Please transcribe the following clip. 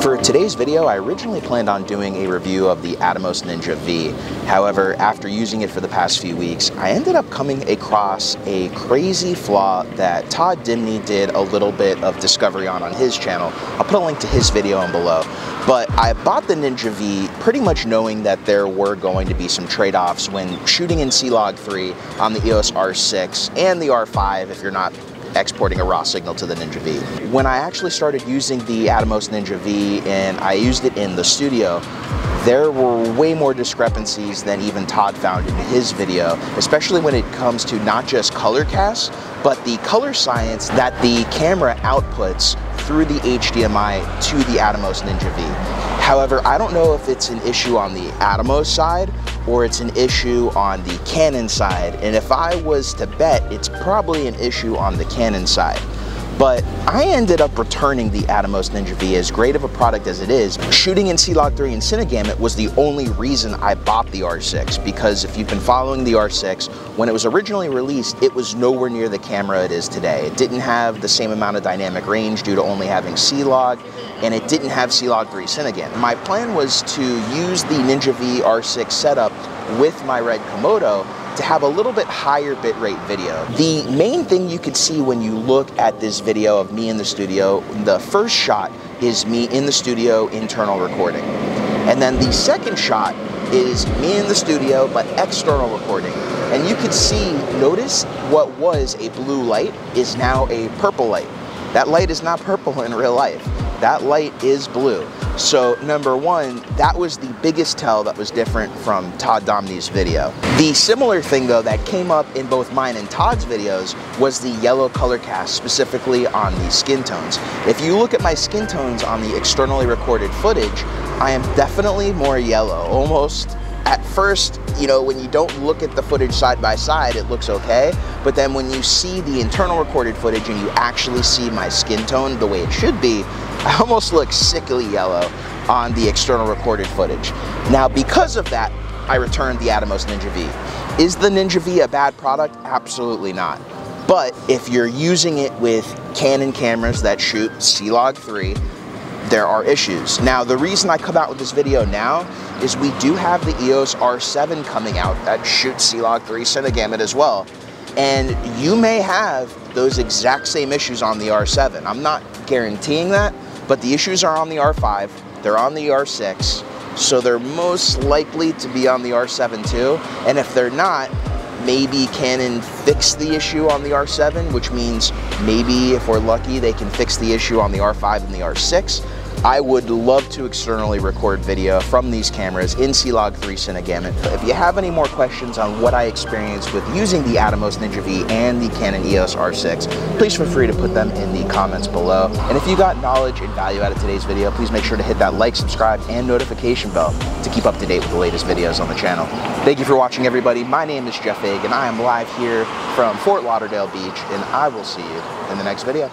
For today's video, I originally planned on doing a review of the Atomos Ninja V. However, after using it for the past few weeks, I ended up coming across a crazy flaw that Todd Dominey did a little bit of discovery on his channel. I'll put a link to his video down below. But I bought the Ninja V pretty much knowing that there were going to be some trade-offs when shooting in C-Log3 on the EOS R6 and the R5 if you're not exporting a raw signal to the Ninja V. When I actually started using the Atomos Ninja V and I used it in the studio, there were way more discrepancies than even Todd found in his video, especially when it comes to not just color cast, but the color science that the camera outputs through the HDMI to the Atomos Ninja V. However, I don't know if it's an issue on the Atomos side or it's an issue on the Canon side, and if I was to bet, it's probably an issue on the Canon side. But I ended up returning the Atomos Ninja V, as great of a product as it is. Shooting in C-Log3 and Cinegamut was the only reason I bought the R6, because if you've been following the R6, when it was originally released, it was nowhere near the camera it is today. It didn't have the same amount of dynamic range due to only having C-Log, and it didn't have C-Log3 Cinegamut. My plan was to use the Ninja V R6 setup with my Red Komodo to have a little bit higher bitrate video. The main thing you could see when you look at this video of me in the studio, the first shot is me in the studio internal recording. And then the second shot is me in the studio but external recording. And you could see, notice what was a blue light is now a purple light. That light is not purple in real life. That light is blue. So number one, that was the biggest tell that was different from Todd Dominey's video. The similar thing though that came up in both mine and Todd's videos was the yellow color cast, specifically on the skin tones. If you look at my skin tones on the externally recorded footage, I am definitely more yellow, almost. At first, you know, when you don't look at the footage side by side, it looks okay. But then when you see the internal recorded footage and you actually see my skin tone the way it should be, I almost look sickly yellow on the external recorded footage. Now, because of that, I returned the Atomos Ninja V. Is the Ninja V a bad product? Absolutely not. But if you're using it with Canon cameras that shoot C-Log3, there are issues. Now, the reason I come out with this video now is we do have the EOS R7 coming out that shoots C-Log3 Cinegamut as well. And you may have those exact same issues on the R7. I'm not guaranteeing that, but the issues are on the R5, they're on the R6, so they're most likely to be on the R7 too. And if they're not, maybe Canon fixed the issue on the R7, which means maybe if we're lucky, they can fix the issue on the R5 and the R6. I would love to externally record video from these cameras in C-Log3 Cinegamut. If you have any more questions on what I experienced with using the Atomos Ninja V and the Canon EOS R6, please feel free to put them in the comments below. And if you got knowledge and value out of today's video, please make sure to hit that like, subscribe, and notification bell to keep up to date with the latest videos on the channel. Thank you for watching, everybody. My name is Jeff Fagien, and I am live here from Fort Lauderdale Beach, and I will see you in the next video.